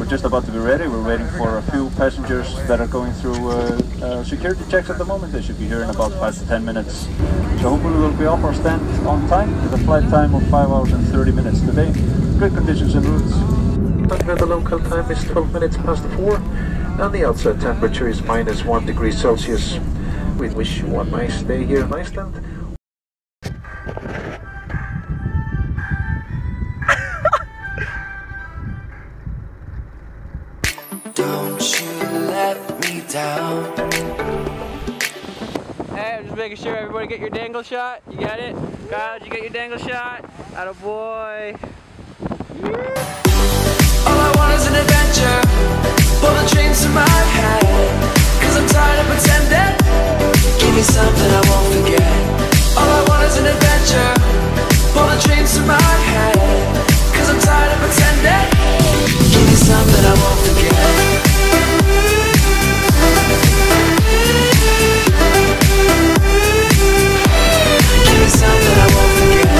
We're just about to be ready. We're waiting for a few passengers that are going through security checks at the moment. They should be here in about 5 to 10 minutes. So hopefully we'll be off our stand on time with a flight time of 5 hours and 30 minutes today. Good conditions and routes. The local time is 12 minutes past 4 and the outside temperature is -1 degree Celsius. We wish you a nice day here in Iceland. Don't you let me down. Hey, I'm just making sure everybody get your dangle shot. You got it? Kyle, did you get your dangle shot? Attaboy. All I want is an adventure. Pull the chains to my head, 'cause I'm tired of pretending. Give me something I won't forget. All I want is an adventure. Pull the chains to my head, 'cause I'm tired of pretending. Give me something I won't forget. Something I won't forget.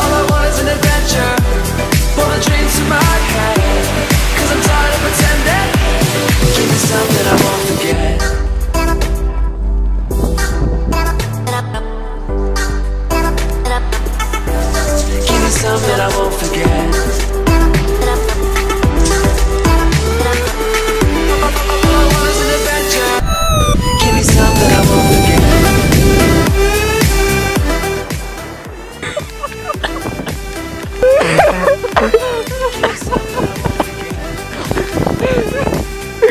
All I want is an adventure. Pull the dreams to my head, 'cause I'm tired of pretending. Give me something I won't forget. Give me something I won't forget. All I want is an adventure. Give me something I won't forget.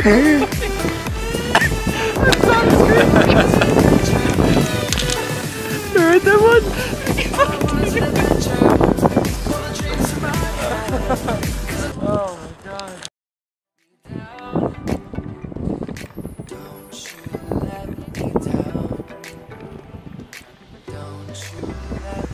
You heard that one? Oh my god. Don't you let me down. Don't you let me down.